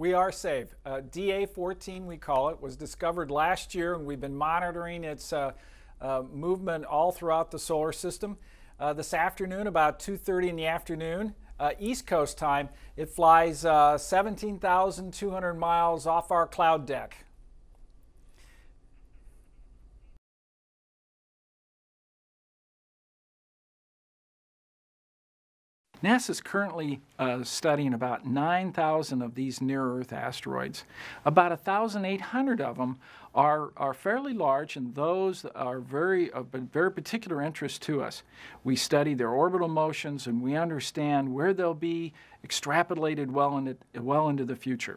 We are safe. DA14, we call it, was discovered last year, and we've been monitoring its movement all throughout the solar system. This afternoon, about 2:30 in the afternoon, East Coast time, it flies 17,200 miles off our cloud deck. NASA is currently studying about 9,000 of these near-Earth asteroids. About 1,800 of them are fairly large, and those are of very particular interest to us. We study their orbital motions, and we understand where they'll be extrapolated well into the future.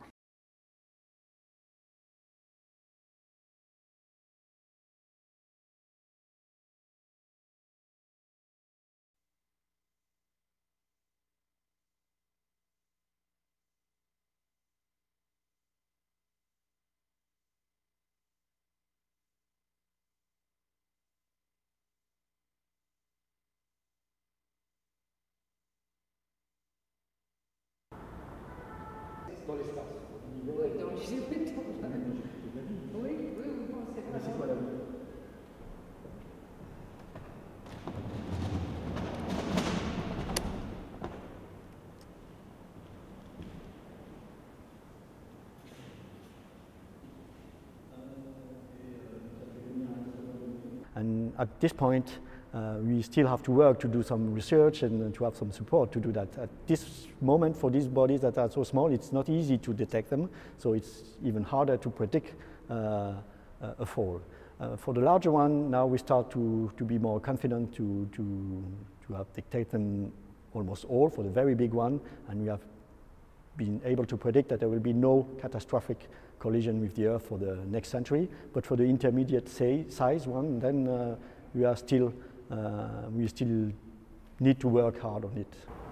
Dans l'espace. Oui, donc j'ai fait tout. Oui, oui, oui, on sait pas. Mais c'est quoi la vie ? And at this point, we still have to work to do some research and to have some support to do that. At this moment, for these bodies that are so small, it's not easy to detect them, so it's even harder to predict a fall. For the larger one, now we start to be more confident to have detect them almost all for the very big one, and we have been able to predict that there will be no catastrophic collision with the Earth for the next century. But for the intermediate size one, then we still need to work hard on it.